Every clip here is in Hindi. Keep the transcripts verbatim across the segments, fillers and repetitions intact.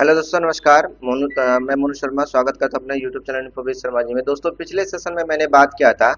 हेलो दोस्तों नमस्कार, मोनू मैं मोनू शर्मा स्वागत करता हूं अपने YouTube channel info with Sharma ji में। दोस्तों पिछले सेशन में मैंने बात किया था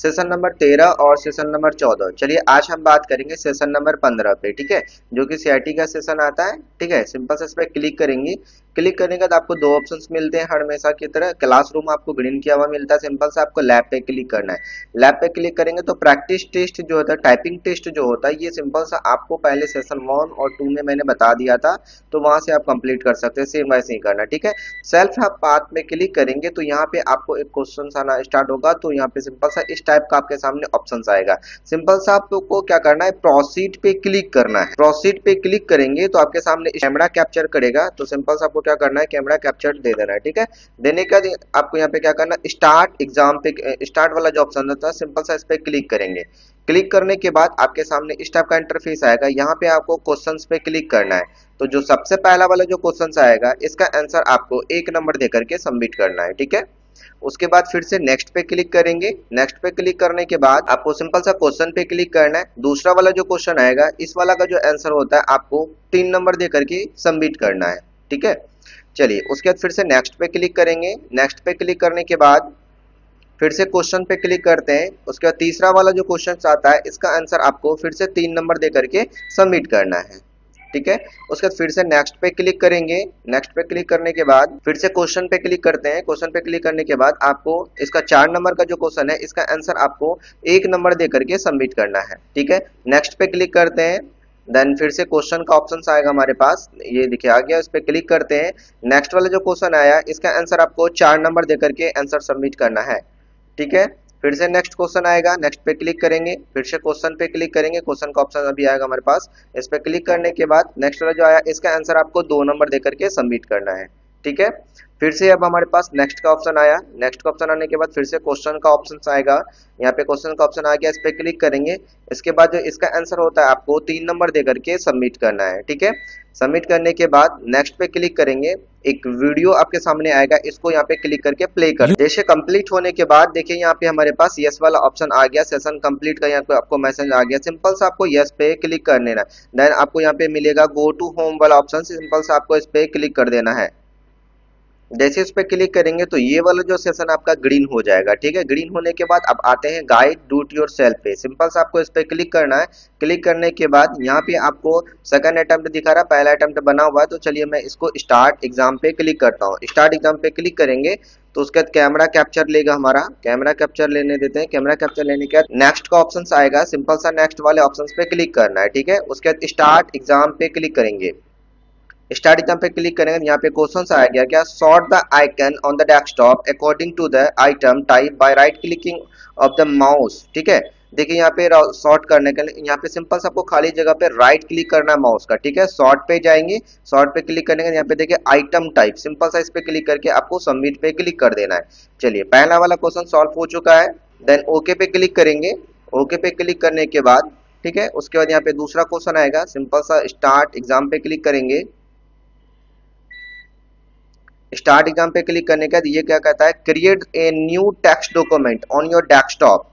सेशन नंबर तेरह और सेशन नंबर चौदह। चलिए आज हम बात करेंगे सेशन नंबर पंद्रह पे, ठीक है, जो कि सीआईटी का सेशन आता है। ठीक है, सिंपल से इस पर क्लिक करेंगे। क्लिक करने के बाद आपको दो ऑप्शन मिलते हैं, हमेशा की तरह क्लासरूम आपको ग्रीन किया हुआ मिलता है। सिंपल से आपको लैब पे क्लिक करना है। लैब पे क्लिक करेंगे तो प्रैक्टिस टेस्ट जो होता है, टाइपिंग टेस्ट जो होता है, ये सिंपल सा आपको पहले सेशन वन और टू में मैंने बता दिया था, तो वहां से आप कंप्लीट कर सकते हैं। सेम वैसे ही करना, ठीक है। सेल्फ हेल्प पार्ट में क्लिक करेंगे तो यहाँ पे आपको एक क्वेश्चन आना स्टार्ट होगा। तो यहाँ पे सिंपल सा इस टाइप का आपके सामने ऑप्शन आएगा। सिंपल सा आपको क्या करना है, प्रोसीड पे क्लिक करना है। प्रोसीड पे क्लिक करेंगे तो आपके सामने कैमरा कैप्चर करेगा, तो सिंपल सा आपको क्या करना है, कैमरा कैप्चर दे देना है, ठीक है। देने का आपको यहाँ पे क्या करना है, स्टार्ट एग्जाम पे स्टार्ट वाला जो ऑप्शन होता है, सिंपल सा इस पे क्लिक करेंगे। क्लिक करने के बाद आपके सामने इस टाइप का इंटरफेस आएगा। यहाँ पे आपको क्वेश्चंस पे क्लिक करना है। तो जो सबसे पहला वाला जो क्वेश्चन आएगा, इसका आंसर आपको एक नंबर देकर के सबमिट करना है, ठीक है। उसके बाद फिर से नेक्स्ट पे क्लिक करेंगे। नेक्स्ट पे क्लिक करने के बाद आपको सिंपल सा क्वेश्चन पे क्लिक करना है। दूसरा वाला जो क्वेश्चन आएगा, इस वाला का जो आंसर होता है, आपको तीन नंबर देकर के सबमिट करना है, ठीक है। चलिए उसके बाद फिर से नेक्स्ट पे क्लिक करेंगे। नेक्स्ट पे क्लिक करने के बाद फिर से क्वेश्चन पे क्लिक करते हैं। उसके बाद तीसरा वाला जो क्वेश्चन आता है, इसका आंसर आपको फिर से तीन नंबर दे करके सबमिट करना है, ठीक है। उसके बाद फिर से नेक्स्ट पे क्लिक करेंगे। नेक्स्ट पे क्लिक करने के बाद फिर से क्वेश्चन पे क्लिक करते हैं। क्वेश्चन पे क्लिक करने के बाद आपको इसका चार नंबर का जो क्वेश्चन है, इसका आंसर आपको एक नंबर दे करके सबमिट करना है, ठीक है। नेक्स्ट पे क्लिक करते हैं। देन फिर से क्वेश्चन का ऑप्शन आएगा हमारे पास, ये दिखे आ गया, उस पर क्लिक करते हैं। नेक्स्ट वाला जो क्वेश्चन आया, इसका आंसर आपको चार नंबर देकर के आंसर सबमिट करना है, ठीक है। फिर से नेक्स्ट क्वेश्चन आएगा। नेक्स्ट पे क्लिक करेंगे। फिर से क्वेश्चन पे क्लिक करेंगे। क्वेश्चन का ऑप्शन अभी आएगा हमारे पास, इस पर क्लिक करने के बाद नेक्स्ट वाला जो आया, इसका आंसर आपको दो नंबर देकर के सबमिट करना है, ठीक है। फिर से अब हमारे पास नेक्स्ट का ऑप्शन आया। नेक्स्ट का ऑप्शन आने के बाद फिर से क्वेश्चन का ऑप्शन आएगा। यहाँ पे क्वेश्चन का ऑप्शन आ गया, इस पर क्लिक करेंगे। इसके बाद जो इसका आंसर होता है, आपको तीन नंबर दे करके सबमिट करना है, ठीक है। सबमिट करने के बाद नेक्स्ट पे क्लिक करेंगे। एक वीडियो आपके सामने आएगा, इसको यहाँ पे क्लिक करके प्ले कर। जैसे कंप्लीट होने के बाद देखिए यहाँ पे हमारे पास यस वाला ऑप्शन आ गया, सेशन कंप्लीट का यहाँ पे आपको मैसेज आ गया। सिंपल सा आपको यस पे क्लिक कर देना। देन आपको यहाँ पे मिलेगा गो टू होम वाला ऑप्शन, सिंपल सा आपको इस पे क्लिक कर देना है। जैसे इस पर क्लिक करेंगे तो ये वाला जो सेशन आपका ग्रीन हो जाएगा, ठीक है। ग्रीन होने के बाद आप आते हैं गाइड डू इट योरसेल्फ पे, सिंपल से आपको इस पर क्लिक करना है। क्लिक करने के बाद यहाँ पे आपको सेकंड अटेम्प्ट दिखा रहा है, पहला अटेम्प्ट बना हुआ है। तो चलिए मैं इसको स्टार्ट एग्जाम पे क्लिक करता हूँ। स्टार्ट एग्जाम पे क्लिक करेंगे तो उसके बाद कैमरा कैप्चर लेगा हमारा, कैमरा कैप्चर लेने देते हैं। कैमरा कैप्चर लेने के बाद नेक्स्ट का ऑप्शन आएगा, सिंपल सा नेक्स्ट वाले ऑप्शन पे क्लिक करना है, ठीक है। उसके बाद स्टार्ट एग्जाम पे क्लिक करेंगे। स्टार्ट एग्जाम पे क्लिक करेंगे। यहाँ पे क्वेश्चन आ गया क्या, sort the icon on the desktop according to the item type by right clicking of the mouse, ठीक है। देखिए यहाँ पे सॉर्ट करने के लिए यहाँ पे सिंपल सबको खाली जगह पे राइट क्लिक करना है माउस का, ठीक है। सॉर्ट पे जाएंगे। सॉर्ट पे क्लिक करने के यहाँ पे देखिए आइटम टाइप, सिंपल सा इस पे क्लिक करके आपको सबमिट पे क्लिक कर देना है। चलिए पहला वाला क्वेश्चन सॉल्व हो चुका है। देन ओके पे क्लिक करेंगे। ओके पे क्लिक करने के बाद, ठीक है, उसके बाद यहाँ पे दूसरा क्वेश्चन आएगा, सिंपल सा स्टार्ट एग्जाम पे क्लिक करेंगे। स्टार्ट एग्जाम पे क्लिक करने के बाद ये क्या कहता है, create a new text document on your desktop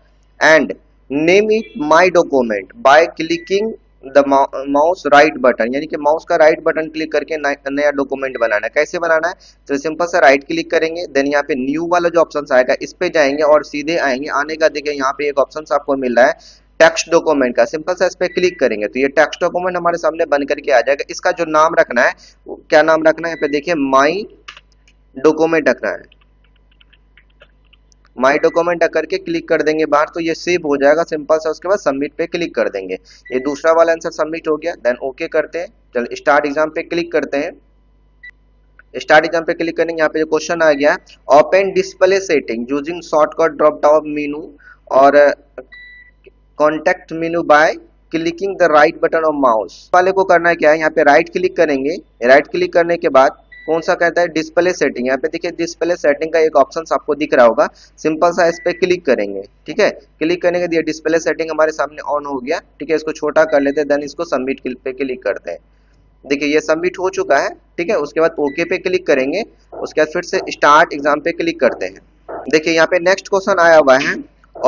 and name it my document by clicking the mouse right button, यानी कि माउस का राइट बटन क्लिक करके नया डॉक्यूमेंट बनाना है। कैसे बनाना है, तो सिंपल से राइट क्लिक करेंगे। देन यहाँ पे न्यू वाला जो ऑप्शन आएगा, इस पे जाएंगे और सीधे आएंगे। आने का देखिए यहाँ पे एक ऑप्शन आपको मिल रहा है टेक्स्ट डॉक्यूमेंट का, सिंपल सा इस पे क्लिक करेंगे तो ये टेक्स्ट डॉक्यूमेंट हमारे सामने बन करके आ जाएगा। इसका जो नाम रखना है, क्या नाम रखना है, यहाँ पे देखिए माई डॉक्यूमेंट रखना है। माई डॉक्यूमेंट रख करके क्लिक कर देंगे बाहर, तो ये सेव हो जाएगा। सिंपल सा उसके बाद सबमिट पे क्लिक कर देंगे। ये दूसरा वाला आंसर सबमिट हो गया। देन ओके करते हैं। चलो स्टार्ट एग्जाम पे क्लिक करते हैं। स्टार्ट एग्जाम पे क्लिक करेंगे। यहाँ पे जो क्वेश्चन आ गया, open display setting using shortcut drop down menu और contact menu by clicking the right button of mouse. वाले को करना है क्या है, यहाँ पे राइट क्लिक करेंगे। राइट क्लिक करने के बाद कौन सा कहता है, डिस्प्ले सेटिंग। यहाँ पे देखिए डिस्प्ले सेटिंग का एक ऑप्शन आपको दिख रहा होगा, सिंपल सा इस पे क्लिक करेंगे, ठीक है। क्लिक करने के बाद ये डिस्प्ले सेटिंग हमारे सामने ऑन हो गया, ठीक है। इसको छोटा कर लेते हैं। देन इसको सबमिट पे क्लिक करते हैं। देखिए ये सबमिट हो चुका है, ठीक है। उसके बाद ओके पे क्लिक करेंगे। उसके बाद फिर से स्टार्ट एग्जाम पे क्लिक करते हैं। देखिए यहाँ पे नेक्स्ट क्वेश्चन आया हुआ है,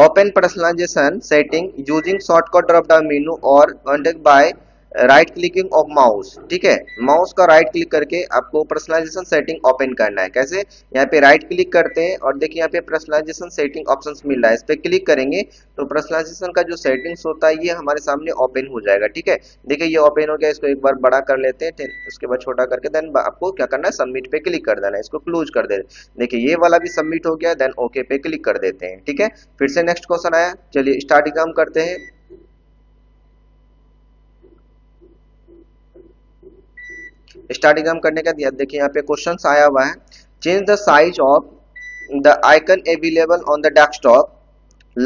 open personalization setting using shortcut drop down menu और contact by right clicking of mouse, ठीक है, माउस का राइट क्लिक करके आपको पर्सनलाइजेशन सेटिंग ओपन करना है। कैसे, यहाँ पे राइट क्लिक करते हैं और देखिए यहाँ पे पर्सनलाइजेशन सेटिंग ऑप्शंस मिल रहा है, इस पे क्लिक करेंगे तो पर्सनलाइजेशन का जो सेटिंग्स होता है ये हमारे सामने ओपन हो जाएगा। ठीक है, देखिए ये ओपन हो गया, इसको एक बार बड़ा कर लेते हैं, उसके बाद छोटा करके देन आपको क्या करना है, सबमिट पे क्लिक कर देना है, इसको क्लोज कर दे। देखिए ये वाला भी सबमिट हो गया, देन ओके पे क्लिक कर देते हैं। ठीक है, फिर से नेक्स्ट क्वेश्चन आया, चलिए स्टार्ट एग्जाम करते हैं। स्टार्ट एग्जाम करने का दिया, देखिए यहाँ पे क्वेश्चन आया हुआ है, change the size of the icon available on the desktop,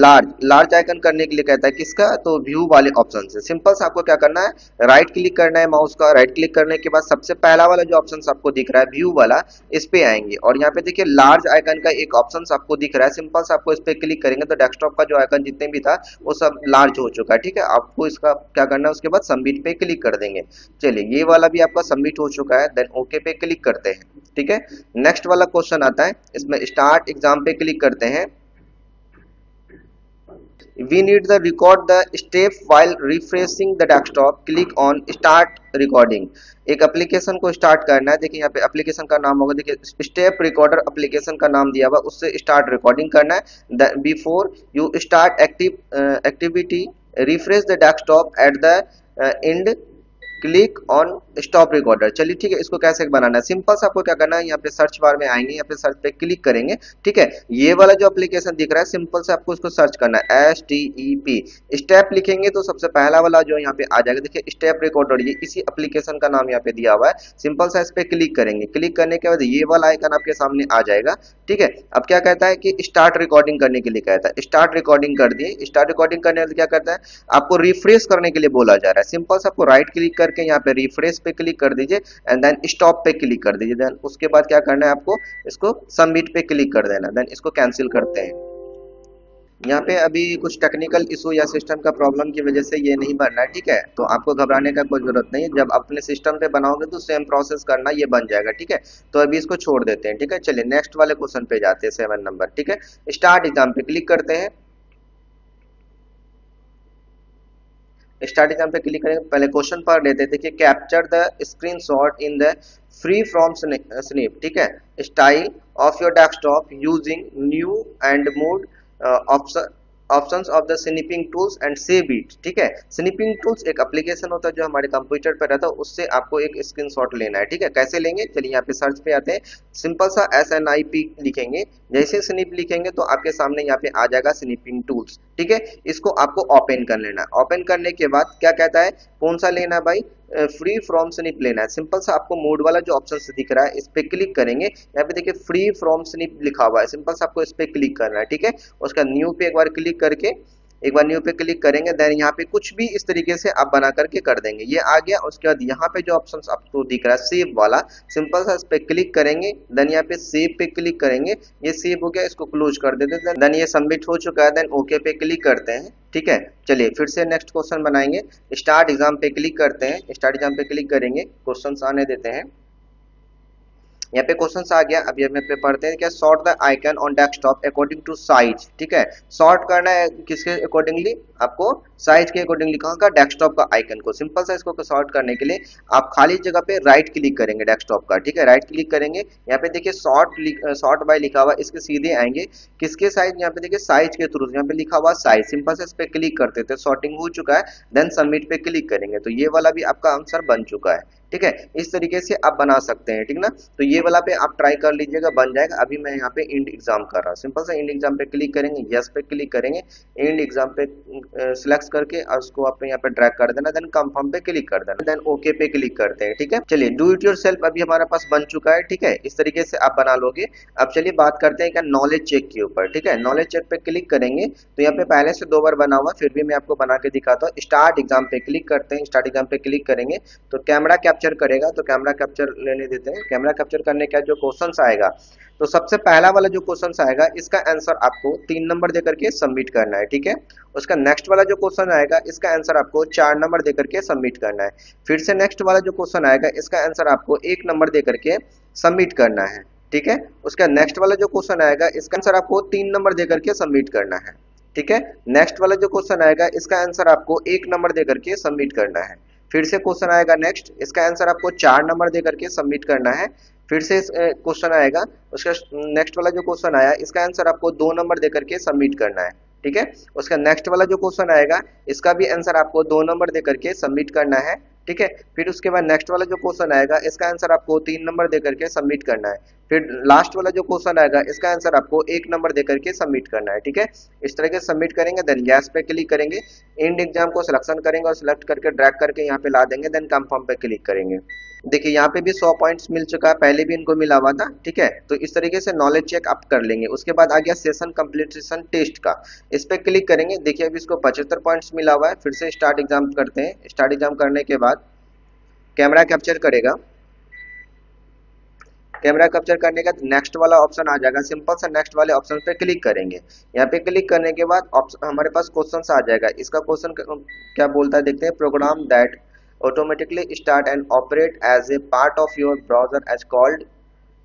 large, large icon करने के लिए कहता है किसका, तो व्यू वाले ऑप्शन से। सिंपल से आपको क्या करना है, राइट क्लिक करना है माउस का, राइट क्लिक करने के बाद सबसे पहला वाला जो ऑप्शन आपको दिख रहा है व्यू वाला, इस पे आएंगे और यहाँ पे देखिए लार्ज आइकन का एक ऑप्शन आपको दिख रहा है। सिंपल से आपको इस पे क्लिक करेंगे तो डेस्कटॉप का जो आइकन जितने भी था वो सब लार्ज हो चुका है। ठीक है, आपको इसका क्या करना है, उसके बाद सबमिट पे क्लिक कर देंगे। चलिए ये वाला भी आपका सबमिट हो चुका है, देन ओके पे क्लिक करते हैं। ठीक है, नेक्स्ट वाला क्वेश्चन आता है, इसमें स्टार्ट एग्जाम पे क्लिक करते हैं। We need to record the step while refreshing the desktop. Click on Start Recording. एक एप्लीकेशन को स्टार्ट करना है, देखिए यहाँ पे एप्लीकेशन का नाम होगा, देखिए स्टेप रिकॉर्डर एप्लीकेशन का नाम दिया हुआ, उससे स्टार्ट रिकॉर्डिंग करना है। Before you start active activity refresh the desktop at the end click on stop recorder. चलिए ठीक है, इसको कैसे बनाना है, सिंपल से आपको क्या करना है, यहाँ पे सर्च बार में आएंगे, यहाँ पे सर्च पे क्लिक करेंगे। ठीक है, ये वाला जो एप्लीकेशन दिख रहा है सिंपल से आपको इसको सर्च करना है, S T E P step लिखेंगे तो सबसे पहला वाला जो यहाँ पे आ जाएगा, देखिए स्टेप रिकॉर्डर, ये इसी एप्लीकेशन का नाम यहाँ पे दिया हुआ है। सिंपल सा इस पे क्लिक करेंगे, क्लिक करने के बाद ये वाला आइकन आपके सामने आ जाएगा। ठीक है, अब क्या कहता है कि स्टार्ट रिकॉर्डिंग करने के लिए कहता है, स्टार्ट रिकॉर्डिंग कर दिए। स्टार्ट रिकॉर्डिंग करने क्या करता है, आपको रिफ्रेश करने के लिए बोला जा रहा है। सिंपल से आपको राइट क्लिक के यहाँ पे रिफ्रेश पे क्लिक कर दीजिए एंड देन स्टॉप पे क्लिक कर दीजिए, देन उसके बाद क्या करना है आपको, इसको सबमिट पे क्लिक कर देना, देन इसको कैंसिल करते हैं। यहाँ पे अभी कुछ टेक्निकल इशू या सिस्टम का प्रॉब्लम की वजह से ये नहीं बन रहा है। ठीक है, तो आपको घबराने का कोई जरूरत नहीं है, जब अपने सिस्टम पे बनाओगे तो सेम प्रोसेस करना ये बन जाएगा। ठीक है, तो अभी इसको छोड़ देते हैं। ठीक है, चलिए नेक्स्ट वाले क्वेश्चन पे जाते हैं, सेवन नंबर। ठीक है, स्टार्ट एग्जाम पे क्लिक करते हैं। स्टार्ट एग्जाम पे क्लिक करेंगे, पहले क्वेश्चन पढ़ लेते हैं। देखिए, capture the screenshot in the free from snip, ठीक है, style of your desktop using new and mode option options of the snipping tools and save it. ठीक है, स्निपिंग टूल्स एक एप्लीकेशन होता है जो हमारे कंप्यूटर पर रहता है, उससे आपको एक स्क्रीनशॉट लेना है। ठीक है, कैसे लेंगे, चलिए यहाँ पे सर्च पे आते हैं, सिंपल सा एस एन आई पी लिखेंगे, जैसे स्निप लिखेंगे तो आपके सामने यहाँ पे आ जाएगा स्निपिंग टूल्स। ठीक है, इसको आपको ओपन कर लेना है। ओपन करने के बाद क्या कहता है, कौन सा लेना है भाई, फ्री फ्रॉम स्निप लेना है। सिंपल सा आपको मोड वाला जो ऑप्शन दिख रहा है इस पे क्लिक करेंगे, यहाँ पे देखिए फ्री फ्रॉम स्निप लिखा हुआ है, सिंपल सा आपको इस पे क्लिक करना है। ठीक है, उसका न्यू पे एक बार क्लिक करके एक बार न्यू पे क्लिक करेंगे, देन यहाँ पे कुछ भी इस तरीके से आप बना करके कर देंगे। ये आ गया, उसके बाद यहाँ पे जो ऑप्शन आपको दिख रहा है सेव वाला, सिंपल सा इस पे क्लिक करेंगे, देन यहाँ पे सेव पे क्लिक करेंगे, ये सेव हो गया, इसको क्लोज कर देते, देन ये सबमिट हो चुका है, देन ओके पे क्लिक करते हैं। ठीक है, चलिए फिर से नेक्स्ट क्वेश्चन बनाएंगे, स्टार्ट एग्जाम पे क्लिक करते हैं। स्टार्ट एग्जाम पे क्लिक करेंगे, क्वेश्चन आने देते हैं। यहाँ पे क्वेश्चन आ गया, अभी हम यहाँ पे पढ़ते हैं, क्या sort the icon on desktop according to size. ठीक है, सॉर्ट करना है किसके अकॉर्डिंगली, आपको साइज के अकॉर्डिंगली, कहाँ का, डेस्कटॉप का आइकन को। सिंपल सा इसको सॉर्ट करने के लिए आप खाली जगह पे राइट क्लिक करेंगे डेस्कटॉप का। ठीक है, राइट क्लिक करेंगे, यहाँ पे देखिए सॉर्ट सॉर्ट बाय लिखा हुआ, इसके सीधे आएंगे किसके साइज, यहाँ पे देखिए साइज के थ्रू यहाँ पे लिखा हुआ साइज, सिंपल से इस पे क्लिक करते थे, सॉर्टिंग हो चुका है, देन सबमिट पे क्लिक करेंगे तो ये वाला भी आपका आंसर बन चुका है। ठीक है, इस तरीके से आप बना सकते हैं। ठीक ना, तो ये वाला पे आप ट्राई कर लीजिएगा, बन जाएगा। अभी मैं यहाँ पे एंड एग्जाम कर रहा हूँ, सिंपल सा एंड एग्जाम पे क्लिक करेंगे, यस पे क्लिक करेंगे, एंड एग्जाम पे सिलेक्ट करके और उसको आप यहाँ पे ड्रैग कर देना, देन कंफर्म पे क्लिक कर देना, देन ओके पे क्लिक करते हैं। ठीक है, चलिए डू इट योरसेल्फ अभी हमारे पास बन चुका है। ठीक है, इस तरीके से आप बना लोगे। अब चलिए बात करते हैं क्या नॉलेज चेक के ऊपर। ठीक है, नॉलेज चेक पे क्लिक करेंगे तो यहाँ पे पहले से दो बार बना हुआ, फिर भी मैं आपको बना के दिखाता हूँ। स्टार्ट एग्जाम पे क्लिक करते हैं, स्टार्ट एग्जाम पे क्लिक करेंगे तो कैमरा कैप्चर करेगा, तो कैमरा कैप्चर लेने देते हैं। कैमरा कैप्चर करने का जो क्वेश्चन आएगा, तो सबसे पहला वाला जो क्वेश्चन आएगा इसका आंसर आपको तीन नंबर देकर के सबमिट करना है। ठीक है, उसका नेक्स्ट वाला जो क्वेश्चन आएगा इसका आंसर आपको चार नंबर देकर के सबमिट करना है। फिर से नेक्स्ट वाला जो क्वेश्चन आएगा इसका आंसर आपको एक नंबर देकर के सबमिट करना है। ठीक है, उसका नेक्स्ट वाला जो क्वेश्चन आएगा इसका आंसर आपको तीन नंबर देकर के सबमिट करना है। ठीक है, नेक्स्ट वाला जो क्वेश्चन आएगा इसका आंसर आपको एक नंबर देकर के सबमिट करना है। फिर से क्वेश्चन आएगा नेक्स्ट, इसका आंसर आपको चार नंबर दे करके सबमिट करना है। फिर से क्वेश्चन आएगा, उसका नेक्स्ट वाला जो क्वेश्चन आया इसका आंसर आपको दो नंबर दे करके सबमिट करना है, ठीक है। उसका नेक्स्ट वाला जो क्वेश्चन आएगा इसका भी आंसर आपको दो नंबर दे करके सबमिट करना है, ठीक है। फिर उसके बाद नेक्स्ट वाला जो क्वेश्चन आएगा इसका आंसर आपको तीन नंबर दे करके सबमिट करना है। फिर लास्ट वाला जो क्वेश्चन आएगा इसका आंसर आपको एक नंबर दे करके सबमिट करना है, ठीक है। इस तरह के सबमिट करेंगे, देन यस पे क्लिक करेंगे, एंड एग्जाम को सिलेक्शन करेंगे और सिलेक्ट करके ड्रैग करके यहाँ पे ला देंगे, देन कंफर्म पे क्लिक करेंगे। देखिए यहाँ पे भी सौ पॉइंट्स मिल चुका है, पहले भी इनको मिला हुआ था, ठीक है। तो इस तरीके से नॉलेज चेक अप कर लेंगे। उसके बाद आ गया सेशन कंप्लीटेशन टेस्ट का, इस पे क्लिक करेंगे। देखिए अभी इसको पचहत्तर पॉइंट्स मिला हुआ है। फिर से स्टार्ट एग्जाम करते हैं। स्टार्ट एग्जाम करने के बाद कैमरा कैप्चर करेगा, कैमरा कैप्चर करने का नेक्स्ट वाला ऑप्शन आ जाएगा, सिंपल सा नेक्स्ट वाले ऑप्शन पे क्लिक करेंगे। यहाँ पे क्लिक करने के बाद ऑप्शन हमारे पास क्वेश्चन आ जाएगा। इसका क्वेश्चन क्या बोलता है देखते हैं। Program that automatically start and operate as a part of your browser as called,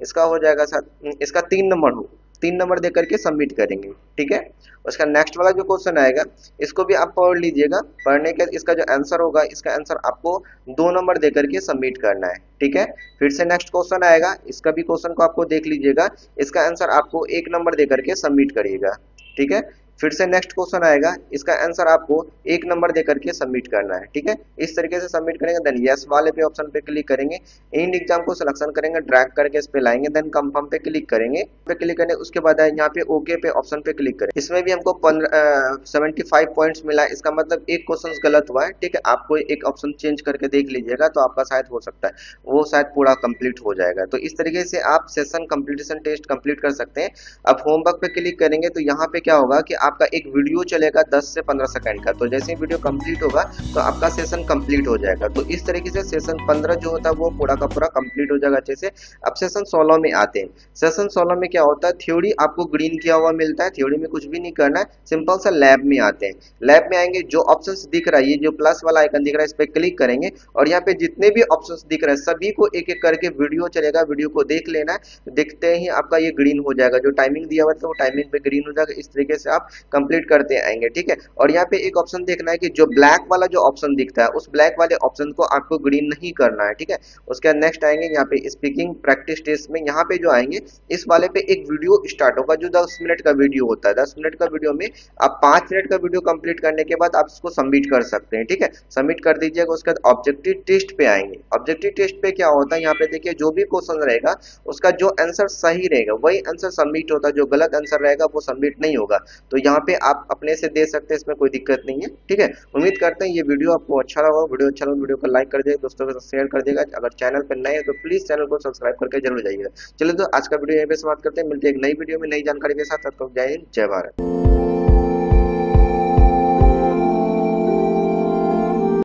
इसका हो जाएगा सर, इसका तीन नंबर हो, तीन नंबर दे करके सबमिट करेंगे, ठीक है। उसका नेक्स्ट वाला जो क्वेश्चन आएगा इसको भी आप पढ़ लीजिएगा। पढ़ने के इसका जो आंसर होगा इसका आंसर आपको दो नंबर दे करके सबमिट करना है, ठीक है। फिर से नेक्स्ट क्वेश्चन आएगा, इसका भी क्वेश्चन को आपको देख लीजिएगा, इसका आंसर आपको एक नंबर दे करके सबमिट करिएगा, ठीक है। फिर से नेक्स्ट क्वेश्चन आएगा, इसका आंसर आपको एक नंबर दे करके सबमिट करना है, ठीक है। इस तरीके से सबमिट करेंगे, देन यस वाले पे ऑप्शन पे क्लिक करेंगे, एंड एग्जाम को सिलेक्शन करेंगे, ड्रैग करके इस पे लाएंगे, देन कंफर्म पे क्लिक करेंगे पे क्लिक करेंगे उसके बाद यहाँ पे ओके पे ऑप्शन पे क्लिक करेंगे। इसमें भी हमको सेवेंटी फाइव पॉइंट्स मिला, इसका मतलब एक क्वेश्चन गलत हुआ है, ठीक है। आपको एक ऑप्शन चेंज करके देख लीजिएगा तो आपका शायद हो सकता है वो शायद पूरा कंप्लीट हो जाएगा। तो इस तरीके से आप सेशन कंप्लीटेशन टेस्ट कंप्लीट कर सकते हैं। अब होमवर्क पे क्लिक करेंगे तो यहाँ पे क्या होगा कि आपका एक वीडियो चलेगा दस से पंद्रह सेकंड का। तो जैसे ही वीडियो कंप्लीट होगा तो आपका सेशन कंप्लीट हो जाएगा। तो इस तरीके से सेशन पंद्रह जो होता है वो पूरा का पूरा कंप्लीट हो जाएगा अच्छे से। अब सेशन सोलह में आते हैं। सेशन सोलह में क्या होता है, थ्योरी आपको ग्रीन किया हुआ मिलता है, थ्योरी में कुछ भी नहीं करना है, सिंपल सा लैब में आते हैं। लैब में आएंगे, जो ऑप्शन दिख रहा है, ये जो प्लस वाला आइकन दिख रहा है, इस पर क्लिक करेंगे और यहाँ पे जितने भी ऑप्शन दिख रहे हैं सभी को एक एक करके वीडियो चलेगा, वीडियो को देख लेना है। देखते ही आपका ये ग्रीन हो जाएगा, जो टाइमिंग दिया हुआ था वो टाइमिंग पे ग्रीन हो जाएगा। इस तरीके से आप कंप्लीट करते आएंगे, ठीक है। और यहाँ पे एक ऑप्शन देखना है कि जो ब्लैक वाला जो ऑप्शन दिखता है उस ब्लैक वाले ऑप्शन को आपको ग्रीन नहीं करना है, ठीक है। उसके बाद नेक्स्ट आएंगे यहाँ पे स्पीकिंग प्रैक्टिस टेस्ट में, यहाँ पे जो आएंगे इस वाले पे एक वीडियो स्टार्ट होगा जो दस मिनट का वीडियो होता है। दस मिनट का वीडियो में आप पांच मिनट का वीडियो कंप्लीट करने के बाद आप इसको सबमिट कर सकते हैं, ठीक है। सबमिट कर दीजिएगा। उसके बाद ऑब्जेक्टिव टेस्ट पे आएंगे। ऑब्जेक्टिव टेस्ट पे क्या होता है, यहाँ पे देखिए जो भी क्वेश्चन रहेगा उसका जो आंसर सही रहेगा वही आंसर सबमिट होता है, जो गलत आंसर रहेगा वो सबमिट नहीं होगा। तो यहाँ पे आप अपने से दे सकते हैं, इसमें कोई दिक्कत नहीं है, ठीक है। उम्मीद करते हैं ये वीडियो आपको अच्छा लगा हो। वीडियो अच्छा लगा वीडियो को लाइक कर देगा, दोस्तों के साथ शेयर कर देगा। अगर चैनल पर नए हैं तो प्लीज चैनल को सब्सक्राइब करके जरूर जाइएगा। चलिए तो आज का वीडियो यहीं पे समाप्त करते हैं, मिलते हैं एक नई वीडियो में नई जानकारी के साथ। जय हिंद, जय भारत।